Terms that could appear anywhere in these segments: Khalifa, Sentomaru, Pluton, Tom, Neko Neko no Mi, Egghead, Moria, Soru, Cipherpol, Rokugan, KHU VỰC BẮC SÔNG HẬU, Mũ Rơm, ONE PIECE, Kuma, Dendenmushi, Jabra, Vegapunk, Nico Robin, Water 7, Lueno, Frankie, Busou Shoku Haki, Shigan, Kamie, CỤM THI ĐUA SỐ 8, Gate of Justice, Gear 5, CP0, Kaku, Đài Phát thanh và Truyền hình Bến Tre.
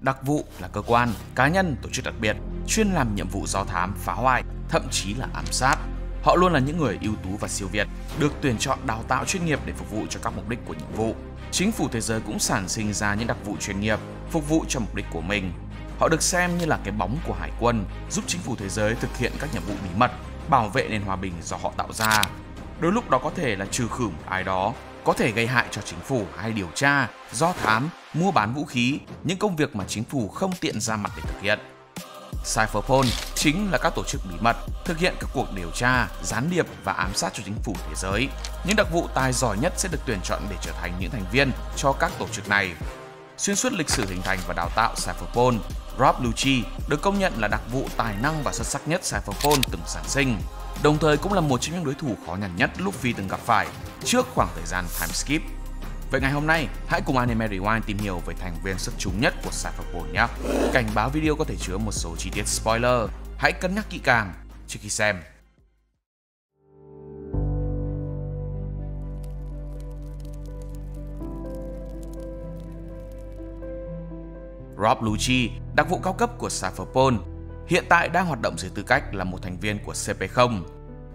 Đặc vụ là cơ quan, cá nhân, tổ chức đặc biệt, chuyên làm nhiệm vụ do thám, phá hoại, thậm chí là ám sát. Họ luôn là những người ưu tú và siêu việt, được tuyển chọn đào tạo chuyên nghiệp để phục vụ cho các mục đích của nhiệm vụ. Chính phủ thế giới cũng sản sinh ra những đặc vụ chuyên nghiệp, phục vụ cho mục đích của mình. Họ được xem như là cái bóng của hải quân, giúp chính phủ thế giới thực hiện các nhiệm vụ bí mật, bảo vệ nền hòa bình do họ tạo ra. Đôi lúc đó có thể là trừ khử một ai đó, có thể gây hại cho chính phủ hay điều tra, do thám, mua bán vũ khí, những công việc mà chính phủ không tiện ra mặt để thực hiện. Cipherpol chính là các tổ chức bí mật thực hiện các cuộc điều tra, gián điệp và ám sát cho chính phủ thế giới. Những đặc vụ tài giỏi nhất sẽ được tuyển chọn để trở thành những thành viên cho các tổ chức này. Xuyên suốt lịch sử hình thành và đào tạo Cipherpol, Rob Lucci được công nhận là đặc vụ tài năng và xuất sắc nhất Cipherpol từng sản sinh, đồng thời cũng là một trong những đối thủ khó nhằn nhất Luffy từng gặp phải trước khoảng thời gian time skip. Vậy ngày hôm nay, hãy cùng Anime Rewind tìm hiểu về thành viên xuất chúng nhất của Cipherpol nhé. Cảnh báo video có thể chứa một số chi tiết spoiler, hãy cân nhắc kỹ càng trước khi xem. Rob Lucci, đặc vụ cao cấp của Cipherpol, hiện tại đang hoạt động dưới tư cách là một thành viên của CP0.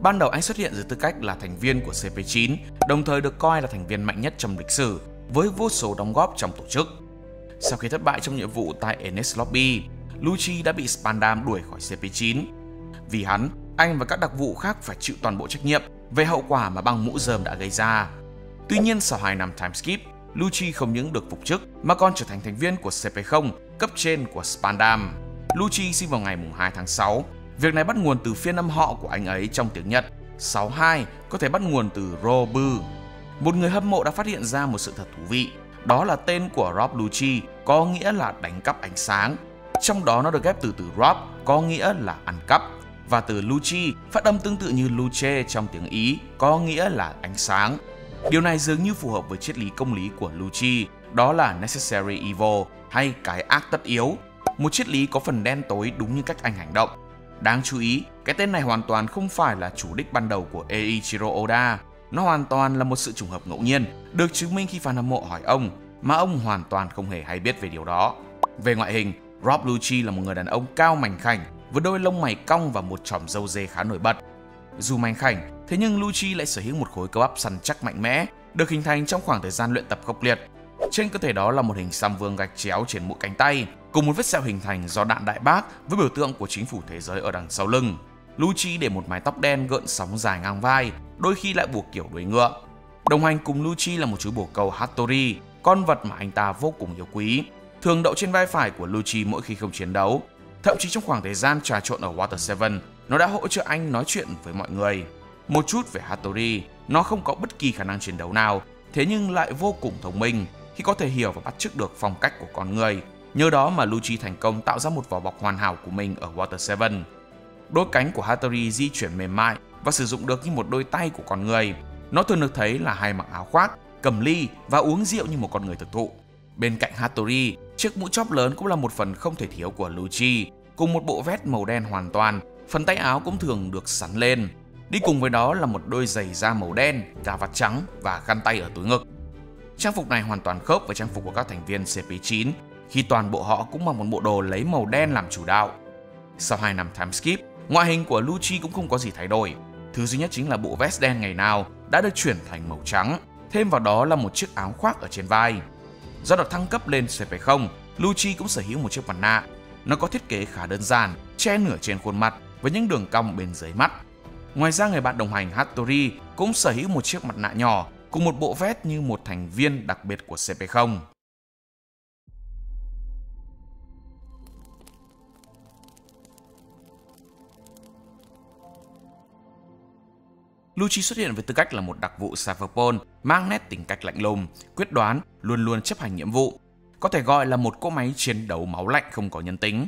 Ban đầu anh xuất hiện dưới tư cách là thành viên của CP9, đồng thời được coi là thành viên mạnh nhất trong lịch sử, với vô số đóng góp trong tổ chức. Sau khi thất bại trong nhiệm vụ tại Enies Lobby, Lucci đã bị Spandam đuổi khỏi CP9. Vì hắn, anh và các đặc vụ khác phải chịu toàn bộ trách nhiệm về hậu quả mà băng Mũ Rơm đã gây ra. Tuy nhiên, sau 2 năm time skip, Lucci không những được phục chức mà còn trở thành thành viên của CP0, cấp trên của Spandam. Lucci sinh vào ngày 2 tháng 6. Việc này bắt nguồn từ phiên âm họ của anh ấy trong tiếng Nhật, 62 có thể bắt nguồn từ Robu. Một người hâm mộ đã phát hiện ra một sự thật thú vị, đó là tên của Rob Lucci có nghĩa là đánh cắp ánh sáng. Trong đó nó được ghép từ từ Rob có nghĩa là ăn cắp và từ Lucci phát âm tương tự như Luce trong tiếng Ý có nghĩa là ánh sáng. Điều này dường như phù hợp với triết lý công lý của Lucci, đó là necessary evil hay cái ác tất yếu, một triết lý có phần đen tối đúng như cách anh hành động. Đáng chú ý, cái tên này hoàn toàn không phải là chủ đích ban đầu của Eiichiro Oda. Nó hoàn toàn là một sự trùng hợp ngẫu nhiên, được chứng minh khi fan hâm mộ hỏi ông, mà ông hoàn toàn không hề hay biết về điều đó. Về ngoại hình, Rob Lucci là một người đàn ông cao mảnh khảnh, với đôi lông mày cong và một chòm râu dê khá nổi bật. Dù mảnh khảnh, thế nhưng Lucci lại sở hữu một khối cơ bắp săn chắc mạnh mẽ, được hình thành trong khoảng thời gian luyện tập khốc liệt. Trên cơ thể đó là một hình xăm vương gạch chéo trên mỗi cánh tay, cùng một vết sẹo hình thành do đạn đại bác với biểu tượng của chính phủ thế giới ở đằng sau lưng. Lucci để một mái tóc đen gợn sóng dài ngang vai, đôi khi lại buộc kiểu đuôi ngựa. Đồng hành cùng Lucci là một chú bồ câu Hattori, con vật mà anh ta vô cùng yêu quý, thường đậu trên vai phải của Lucci mỗi khi không chiến đấu. Thậm chí trong khoảng thời gian trà trộn ở Water 7, nó đã hỗ trợ anh nói chuyện với mọi người. Một chút về Hattori, nó không có bất kỳ khả năng chiến đấu nào, thế nhưng lại vô cùng thông minh khi có thể hiểu và bắt chước được phong cách của con người. Nhờ đó mà Lucci thành công tạo ra một vỏ bọc hoàn hảo của mình ở Water 7. Đôi cánh của Hattori di chuyển mềm mại và sử dụng được như một đôi tay của con người. Nó thường được thấy là hay mặc áo khoác, cầm ly và uống rượu như một con người thực thụ. Bên cạnh Hattori, chiếc mũ chóp lớn cũng là một phần không thể thiếu của Lucci, cùng một bộ vest màu đen hoàn toàn, phần tay áo cũng thường được sắn lên. Đi cùng với đó là một đôi giày da màu đen, cà vạt trắng và khăn tay ở túi ngực. Trang phục này hoàn toàn khớp với trang phục của các thành viên CP9, khi toàn bộ họ cũng mặc một bộ đồ lấy màu đen làm chủ đạo. Sau 2 năm time skip, ngoại hình của Lucci cũng không có gì thay đổi. Thứ duy nhất chính là bộ vest đen ngày nào đã được chuyển thành màu trắng, thêm vào đó là một chiếc áo khoác ở trên vai. Do được thăng cấp lên CP0, Lucci cũng sở hữu một chiếc mặt nạ. Nó có thiết kế khá đơn giản, che nửa trên khuôn mặt với những đường cong bên dưới mắt. Ngoài ra, người bạn đồng hành Hattori cũng sở hữu một chiếc mặt nạ nhỏ cùng một bộ vest như một thành viên đặc biệt của CP0. Lucci xuất hiện với tư cách là một đặc vụ Cipherpol mang nét tính cách lạnh lùng, quyết đoán, luôn luôn chấp hành nhiệm vụ. Có thể gọi là một cỗ máy chiến đấu máu lạnh không có nhân tính.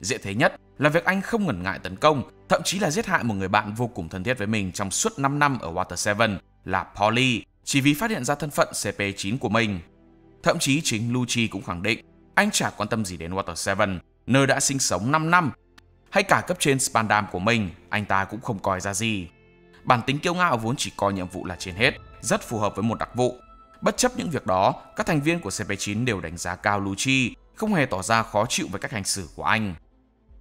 Dễ thấy nhất là việc anh không ngần ngại tấn công, thậm chí là giết hại một người bạn vô cùng thân thiết với mình trong suốt 5 năm ở Water 7 là Paulie, chỉ vì phát hiện ra thân phận CP9 của mình. Thậm chí chính Lucci cũng khẳng định anh chả quan tâm gì đến Water 7, nơi đã sinh sống 5 năm. Hay cả cấp trên Spandam của mình, anh ta cũng không coi ra gì. Bản tính kiêu ngạo vốn chỉ coi nhiệm vụ là trên hết, rất phù hợp với một đặc vụ. Bất chấp những việc đó, các thành viên của CP9 đều đánh giá cao Lucci, không hề tỏ ra khó chịu với cách hành xử của anh.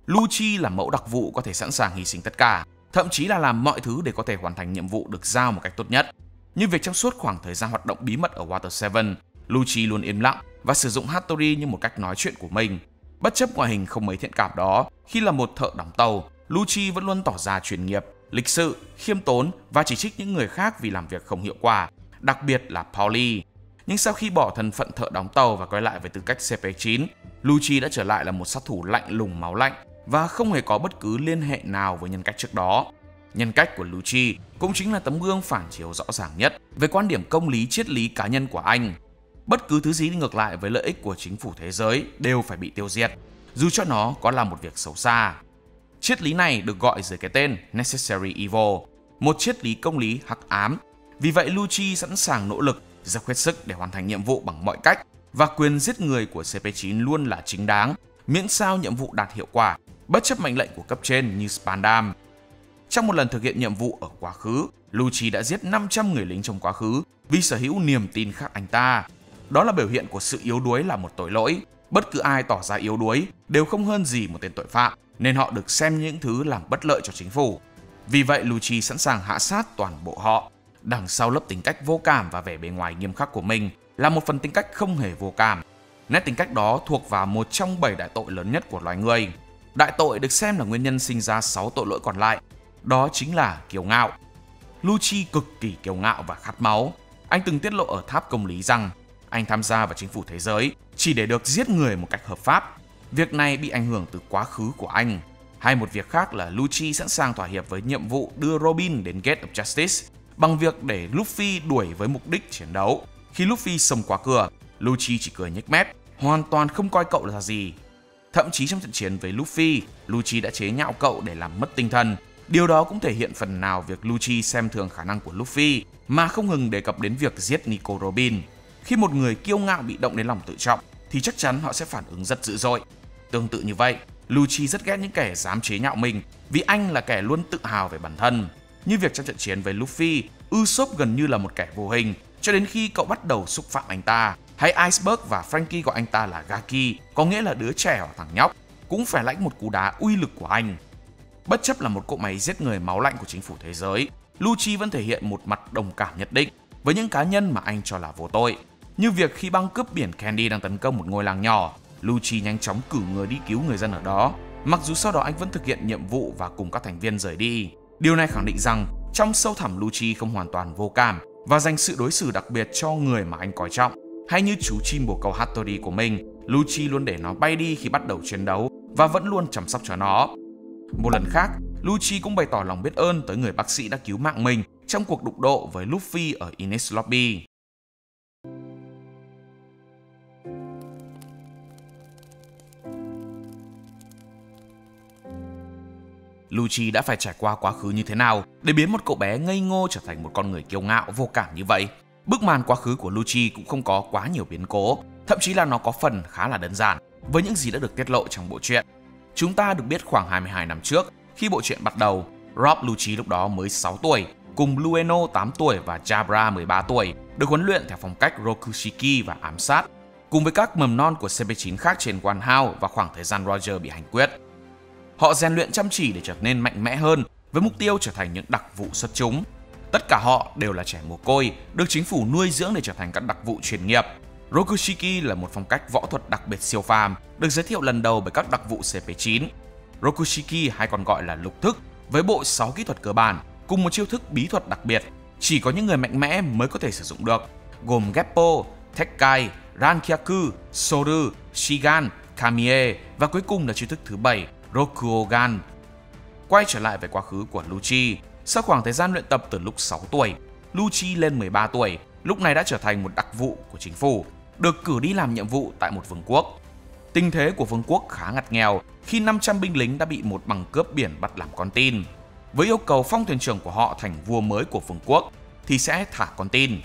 Lucci là mẫu đặc vụ có thể sẵn sàng hy sinh tất cả, thậm chí là làm mọi thứ để có thể hoàn thành nhiệm vụ được giao một cách tốt nhất. Nhưng việc trong suốt khoảng thời gian hoạt động bí mật ở Water 7, Lucci luôn im lặng và sử dụng Hattori như một cách nói chuyện của mình. Bất chấp ngoại hình không mấy thiện cảm đó, khi là một thợ đóng tàu, Lucci vẫn luôn tỏ ra chuyên nghiệp, lịch sự, khiêm tốn và chỉ trích những người khác vì làm việc không hiệu quả, đặc biệt là Paulie. Nhưng sau khi bỏ thân phận thợ đóng tàu và quay lại với tư cách CP9, Lucci đã trở lại là một sát thủ lạnh lùng máu lạnh và không hề có bất cứ liên hệ nào với nhân cách trước đó. Nhân cách của Lucci cũng chính là tấm gương phản chiếu rõ ràng nhất về quan điểm công lý triết lý cá nhân của anh. Bất cứ thứ gì ngược lại với lợi ích của chính phủ thế giới đều phải bị tiêu diệt, dù cho nó có là một việc xấu xa. Triết lý này được gọi dưới cái tên Necessary Evil, một triết lý công lý hắc ám. Vì vậy Lucci sẵn sàng nỗ lực, ra hết sức để hoàn thành nhiệm vụ bằng mọi cách, và quyền giết người của CP9 luôn là chính đáng, miễn sao nhiệm vụ đạt hiệu quả, bất chấp mệnh lệnh của cấp trên như Spandam. Trong một lần thực hiện nhiệm vụ ở quá khứ, Lucci đã giết 500 người lính trong quá khứ vì sở hữu niềm tin khác anh ta. Đó là biểu hiện của sự yếu đuối là một tội lỗi. Bất cứ ai tỏ ra yếu đuối đều không hơn gì một tên tội phạm, nên họ được xem những thứ làm bất lợi cho chính phủ. Vì vậy Lucci sẵn sàng hạ sát toàn bộ họ. Đằng sau lớp tính cách vô cảm và vẻ bề ngoài nghiêm khắc của mình là một phần tính cách không hề vô cảm. Nét tính cách đó thuộc vào một trong 7 đại tội lớn nhất của loài người. Đại tội được xem là nguyên nhân sinh ra 6 tội lỗi còn lại. Đó chính là kiêu ngạo. Lucci cực kỳ kiêu ngạo và khát máu. Anh từng tiết lộ ở tháp công lý rằng anh tham gia vào chính phủ thế giới chỉ để được giết người một cách hợp pháp. Việc này bị ảnh hưởng từ quá khứ của anh. Hay một việc khác là Lucci sẵn sàng thỏa hiệp với nhiệm vụ đưa Robin đến Gate of Justice bằng việc để Luffy đuổi với mục đích chiến đấu. Khi Luffy xông qua cửa, Lucci chỉ cười nhếch mép, hoàn toàn không coi cậu là gì. Thậm chí trong trận chiến với Luffy, Lucci đã chế nhạo cậu để làm mất tinh thần. Điều đó cũng thể hiện phần nào việc Lucci xem thường khả năng của Luffy mà không ngừng đề cập đến việc giết Nico Robin. Khi một người kiêu ngạo bị động đến lòng tự trọng thì chắc chắn họ sẽ phản ứng rất dữ dội. Tương tự như vậy, Lucci rất ghét những kẻ dám chế nhạo mình vì anh là kẻ luôn tự hào về bản thân. Như việc trong trận chiến với Luffy, Usopp gần như là một kẻ vô hình cho đến khi cậu bắt đầu xúc phạm anh ta. Hay Iceberg và Frankie gọi anh ta là Gaki, có nghĩa là đứa trẻ hoặc thằng nhóc, cũng phải lãnh một cú đá uy lực của anh. Bất chấp là một cỗ máy giết người máu lạnh của chính phủ thế giới, Lucci vẫn thể hiện một mặt đồng cảm nhất định với những cá nhân mà anh cho là vô tội. Như việc khi băng cướp biển Candy đang tấn công một ngôi làng nhỏ, Lucci nhanh chóng cử người đi cứu người dân ở đó, mặc dù sau đó anh vẫn thực hiện nhiệm vụ và cùng các thành viên rời đi. Điều này khẳng định rằng trong sâu thẳm Lucci không hoàn toàn vô cảm và dành sự đối xử đặc biệt cho người mà anh coi trọng. Hay như chú chim bồ câu Hattori của mình, Lucci luôn để nó bay đi khi bắt đầu chiến đấu và vẫn luôn chăm sóc cho nó. Một lần khác, Lucci cũng bày tỏ lòng biết ơn tới người bác sĩ đã cứu mạng mình trong cuộc đụng độ với Luffy ở Enies Lobby. Lucci đã phải trải qua quá khứ như thế nào để biến một cậu bé ngây ngô trở thành một con người kiêu ngạo vô cảm như vậy? Bức màn quá khứ của Lucci cũng không có quá nhiều biến cố, thậm chí là nó có phần khá là đơn giản với những gì đã được tiết lộ trong bộ truyện. Chúng ta được biết khoảng 22 năm trước, khi bộ truyện bắt đầu, Rob Lucci lúc đó mới 6 tuổi, cùng Lueno 8 tuổi và Jabra 13 tuổi, được huấn luyện theo phong cách Rokushiki và ám sát, cùng với các mầm non của CP9 khác trên Wanhao và khoảng thời gian Roger bị hành quyết. Họ rèn luyện chăm chỉ để trở nên mạnh mẽ hơn với mục tiêu trở thành những đặc vụ xuất chúng. Tất cả họ đều là trẻ mồ côi, được chính phủ nuôi dưỡng để trở thành các đặc vụ chuyên nghiệp. Rokushiki là một phong cách võ thuật đặc biệt siêu phàm, được giới thiệu lần đầu bởi các đặc vụ CP9. Rokushiki hay còn gọi là lục thức, với bộ 6 kỹ thuật cơ bản cùng một chiêu thức bí thuật đặc biệt chỉ có những người mạnh mẽ mới có thể sử dụng được, gồm Geppo, Tekkai, Rankyaku, Soru, Shigan, Kamie và cuối cùng là chiêu thức thứ 7, Rokugan. Quay trở lại về quá khứ của Lucci, sau khoảng thời gian luyện tập từ lúc 6 tuổi, Lucci lên 13 tuổi, lúc này đã trở thành một đặc vụ của chính phủ, được cử đi làm nhiệm vụ tại một vương quốc. Tình thế của vương quốc khá ngặt nghèo khi 500 binh lính đã bị một băng cướp biển bắt làm con tin. Với yêu cầu phong thuyền trưởng của họ thành vua mới của vương quốc thì sẽ thả con tin.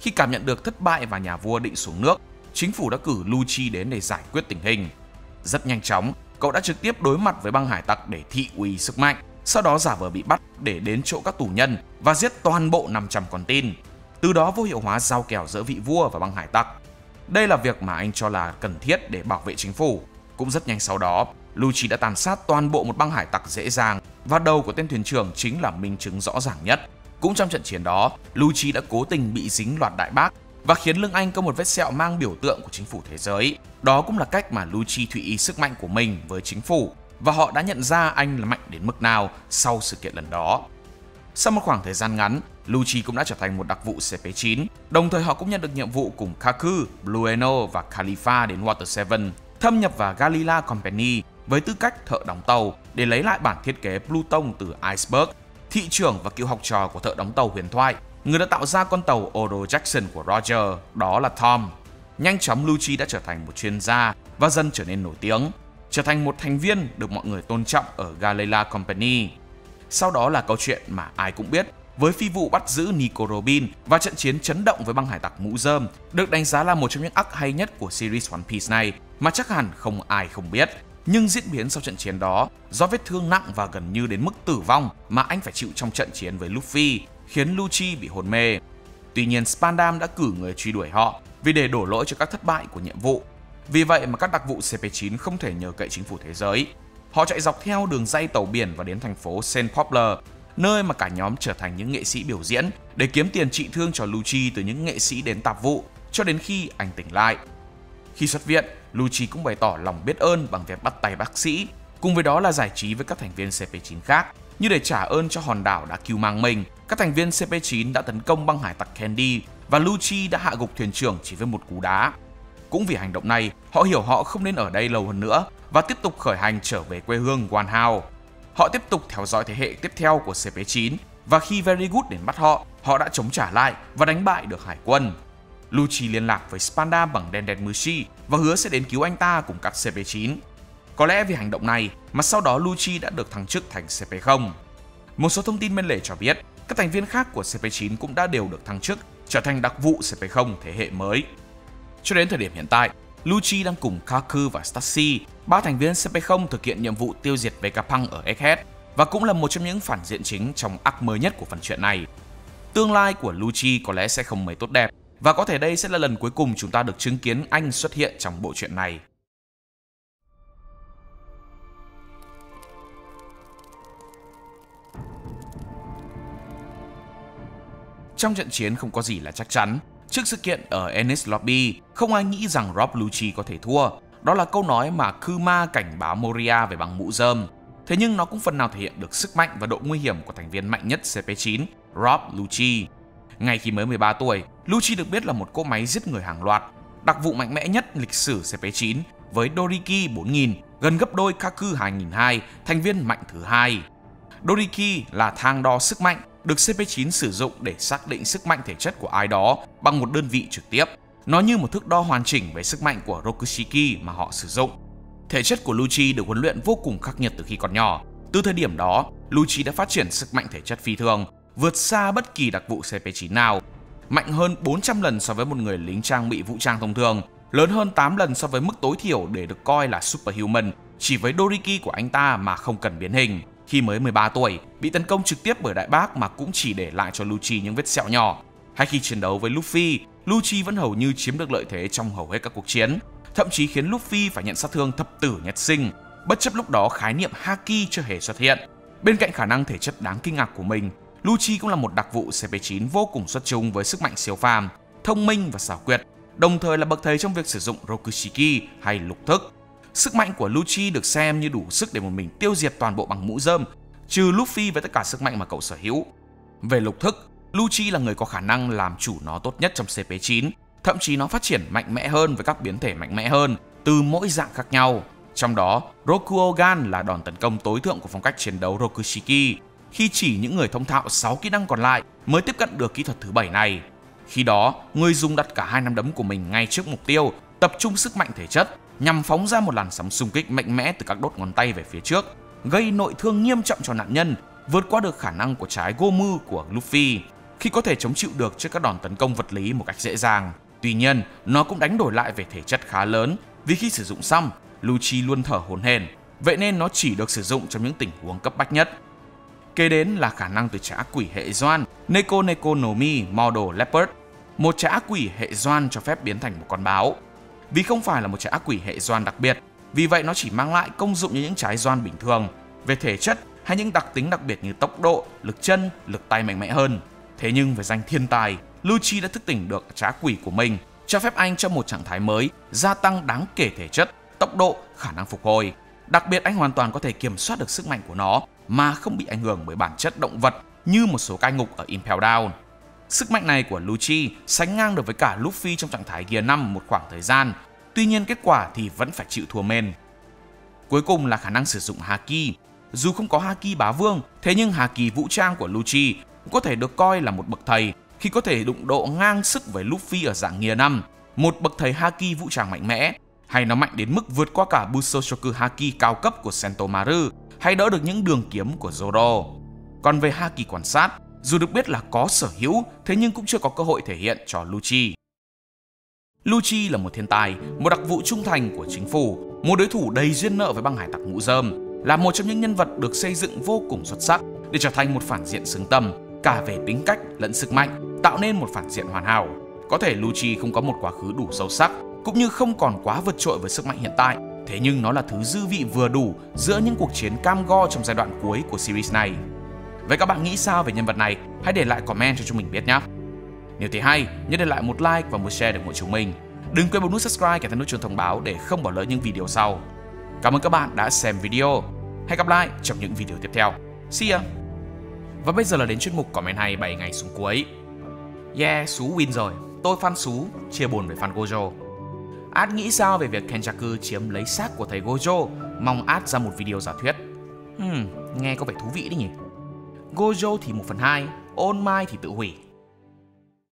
Khi cảm nhận được thất bại và nhà vua định xuống nước, chính phủ đã cử Lucci đến để giải quyết tình hình. Rất nhanh chóng, cậu đã trực tiếp đối mặt với băng hải tặc để thị uy sức mạnh, sau đó giả vờ bị bắt để đến chỗ các tù nhân và giết toàn bộ 500 con tin. Từ đó vô hiệu hóa giao kèo giữa vị vua và băng hải tặc. Đây là việc mà anh cho là cần thiết để bảo vệ chính phủ. Cũng rất nhanh sau đó, Lucci đã tàn sát toàn bộ một băng hải tặc dễ dàng và đầu của tên thuyền trưởng chính là minh chứng rõ ràng nhất. Cũng trong trận chiến đó, Lucci đã cố tình bị dính loạt đại bác và khiến lưng anh có một vết sẹo mang biểu tượng của chính phủ thế giới. Đó cũng là cách mà Lucci thụy ý sức mạnh của mình với chính phủ và họ đã nhận ra anh là mạnh đến mức nào sau sự kiện lần đó. Sau một khoảng thời gian ngắn, Lucci cũng đã trở thành một đặc vụ CP9, đồng thời họ cũng nhận được nhiệm vụ cùng Kaku, Lueno và Khalifa đến Water 7, thâm nhập vào Galila Company với tư cách thợ đóng tàu để lấy lại bản thiết kế Pluton từ Iceberg, thị trưởng và cựu học trò của thợ đóng tàu huyền thoại, người đã tạo ra con tàu Odo Jackson của Roger, đó là Tom. Nhanh chóng Lucci đã trở thành một chuyên gia và dần trở nên nổi tiếng, trở thành một thành viên được mọi người tôn trọng ở Galila Company. Sau đó là câu chuyện mà ai cũng biết, với phi vụ bắt giữ Nico Robin và trận chiến chấn động với băng hải tặc Mũ Rơm, được đánh giá là một trong những arc hay nhất của series One Piece này mà chắc hẳn không ai không biết. Nhưng diễn biến sau trận chiến đó, do vết thương nặng và gần như đến mức tử vong mà anh phải chịu trong trận chiến với Luffy, khiến Lucci bị hôn mê. Tuy nhiên, Spandam đã cử người truy đuổi họ vì để đổ lỗi cho các thất bại của nhiệm vụ. Vì vậy mà các đặc vụ CP9 không thể nhờ cậy chính phủ thế giới. Họ chạy dọc theo đường dây tàu biển và đến thành phố Saint Poplar, nơi mà cả nhóm trở thành những nghệ sĩ biểu diễn để kiếm tiền trị thương cho Lucci từ những nghệ sĩ đến tạp vụ cho đến khi anh tỉnh lại. Khi xuất viện, Lucci cũng bày tỏ lòng biết ơn bằng việc bắt tay bác sĩ, cùng với đó là giải trí với các thành viên CP9 khác, như để trả ơn cho hòn đảo đã cứu mang mình. Các thành viên CP9 đã tấn công băng hải tặc Candy và Lucci đã hạ gục thuyền trưởng chỉ với một cú đá. Cũng vì hành động này, họ hiểu họ không nên ở đây lâu hơn nữa và tiếp tục khởi hành trở về quê hương Wanhao. Họ tiếp tục theo dõi thế hệ tiếp theo của CP9 và khi Very Good đến bắt họ, họ đã chống trả lại và đánh bại được hải quân. Lucci liên lạc với Spandam bằng Dendenmushi và hứa sẽ đến cứu anh ta cùng các CP9. Có lẽ vì hành động này mà sau đó Lucci đã được thăng chức thành CP0. Một số thông tin bên lề cho biết, các thành viên khác của CP9 cũng đã đều được thăng chức, trở thành đặc vụ CP0 thế hệ mới. Cho đến thời điểm hiện tại, Lucci đang cùng Kaku và Stacy, ba thành viên CP0 thực hiện nhiệm vụ tiêu diệt Vegapunk ở Egghead và cũng là một trong những phản diện chính trong arc mới nhất của phần truyện này. Tương lai của Lucci có lẽ sẽ không mấy tốt đẹp và có thể đây sẽ là lần cuối cùng chúng ta được chứng kiến anh xuất hiện trong bộ truyện này. Trong trận chiến không có gì là chắc chắn. Trước sự kiện ở Enies Lobby, không ai nghĩ rằng Rob Lucci có thể thua. Đó là câu nói mà Kuma cảnh báo Moria về băng Mũ Rơm. Thế nhưng nó cũng phần nào thể hiện được sức mạnh và độ nguy hiểm của thành viên mạnh nhất CP9, Rob Lucci. Ngay khi mới 13 tuổi, Lucci được biết là một cỗ máy giết người hàng loạt, đặc vụ mạnh mẽ nhất lịch sử CP9 với Doriki 4000, gần gấp đôi Kaku 2002, thành viên mạnh thứ hai. Doriki là thang đo sức mạnh được CP9 sử dụng để xác định sức mạnh thể chất của ai đó bằng một đơn vị trực tiếp. Nó như một thước đo hoàn chỉnh về sức mạnh của Rokushiki mà họ sử dụng. Thể chất của Lucci được huấn luyện vô cùng khắc nghiệt từ khi còn nhỏ. Từ thời điểm đó, Lucci đã phát triển sức mạnh thể chất phi thường, vượt xa bất kỳ đặc vụ CP9 nào. Mạnh hơn 400 lần so với một người lính trang bị vũ trang thông thường, lớn hơn 8 lần so với mức tối thiểu để được coi là superhuman, chỉ với Doriki của anh ta mà không cần biến hình. Khi mới 13 tuổi, bị tấn công trực tiếp bởi đại bác mà cũng chỉ để lại cho Lucci những vết sẹo nhỏ. Hay khi chiến đấu với Luffy, Lucci vẫn hầu như chiếm được lợi thế trong hầu hết các cuộc chiến, thậm chí khiến Luffy phải nhận sát thương thập tử nhất sinh, bất chấp lúc đó khái niệm Haki chưa hề xuất hiện. Bên cạnh khả năng thể chất đáng kinh ngạc của mình, Lucci cũng là một đặc vụ CP9 vô cùng xuất chúng với sức mạnh siêu phàm, thông minh và xảo quyệt, đồng thời là bậc thầy trong việc sử dụng Rokushiki hay lục thức. Sức mạnh của Lucci được xem như đủ sức để một mình tiêu diệt toàn bộ bằng Mũ Rơm, trừ Luffy với tất cả sức mạnh mà cậu sở hữu. Về lục thức, Lucci là người có khả năng làm chủ nó tốt nhất trong CP9, thậm chí nó phát triển mạnh mẽ hơn với các biến thể mạnh mẽ hơn từ mỗi dạng khác nhau. Trong đó, Rokugan là đòn tấn công tối thượng của phong cách chiến đấu Rokushiki, khi chỉ những người thông thạo 6 kỹ năng còn lại mới tiếp cận được kỹ thuật thứ 7 này. Khi đó, người dùng đặt cả 2 nắm đấm của mình ngay trước mục tiêu, tập trung sức mạnh thể chất, nhằm phóng ra một làn sóng xung kích mạnh mẽ từ các đốt ngón tay về phía trước, gây nội thương nghiêm trọng cho nạn nhân, vượt qua được khả năng của trái Gomu của Luffy, khi có thể chống chịu được trước các đòn tấn công vật lý một cách dễ dàng. Tuy nhiên, nó cũng đánh đổi lại về thể chất khá lớn, vì khi sử dụng xong, Lucci luôn thở hổn hển, vậy nên nó chỉ được sử dụng trong những tình huống cấp bách nhất. Kế đến là khả năng từ trái ác quỷ hệ Zoan, Neko Neko no Mi Model Leopard. một trái ác quỷ hệ Zoan cho phép biến thành một con báo. Vì không phải là một trái ác quỷ hệ Zoan đặc biệt, vì vậy nó chỉ mang lại công dụng như những trái Zoan bình thường, về thể chất hay những đặc tính đặc biệt như tốc độ, lực chân, lực tay mạnh mẽ hơn. Thế nhưng với danh thiên tài, Lucci đã thức tỉnh được trái ác quỷ của mình, cho phép anh trong một trạng thái mới gia tăng đáng kể thể chất, tốc độ, khả năng phục hồi. Đặc biệt anh hoàn toàn có thể kiểm soát được sức mạnh của nó mà không bị ảnh hưởng bởi bản chất động vật như một số cai ngục ở Impel Down. Sức mạnh này của Lucci sánh ngang được với cả Luffy trong trạng thái Gear 5 một khoảng thời gian, tuy nhiên kết quả thì vẫn phải chịu thua men. Cuối cùng là khả năng sử dụng Haki. Dù không có Haki bá vương, thế nhưng Haki vũ trang của Lucci cũng có thể được coi là một bậc thầy khi có thể đụng độ ngang sức với Luffy ở dạng Gear 5, một bậc thầy Haki vũ trang mạnh mẽ, hay nó mạnh đến mức vượt qua cả Busou Shoku Haki cao cấp của Sentomaru, hay đỡ được những đường kiếm của Zoro. Còn về Haki quan sát, dù được biết là có sở hữu, thế nhưng cũng chưa có cơ hội thể hiện cho Lucci. Lucci là một thiên tài, một đặc vụ trung thành của chính phủ, một đối thủ đầy duyên nợ với băng hải tặc Mũ Rơm, là một trong những nhân vật được xây dựng vô cùng xuất sắc để trở thành một phản diện xứng tầm, cả về tính cách lẫn sức mạnh, tạo nên một phản diện hoàn hảo. Có thể Lucci không có một quá khứ đủ sâu sắc, cũng như không còn quá vượt trội với sức mạnh hiện tại, thế nhưng nó là thứ dư vị vừa đủ giữa những cuộc chiến cam go trong giai đoạn cuối của series này. Vậy các bạn nghĩ sao về nhân vật này? Hãy để lại comment cho chúng mình biết nhé! Nếu thấy hay, nhớ để lại một like và một share để ủng hộ chúng mình. Đừng quên bấm nút subscribe kèm theo nút chuông thông báo để không bỏ lỡ những video sau. Cảm ơn các bạn đã xem video. Hẹn gặp lại trong những video tiếp theo. See ya! Và bây giờ là đến chuyên mục comment hay 7 ngày xuống cuối. Yeah, Sú win rồi. Tôi fan Sú, chia buồn với fan Gojo. Ad nghĩ sao về việc Kenjaku chiếm lấy xác của thầy Gojo? Mong Ad ra một video giả thuyết. Nghe có vẻ thú vị đấy nhỉ? Gojo thì 1/2, All Might thì tự hủy.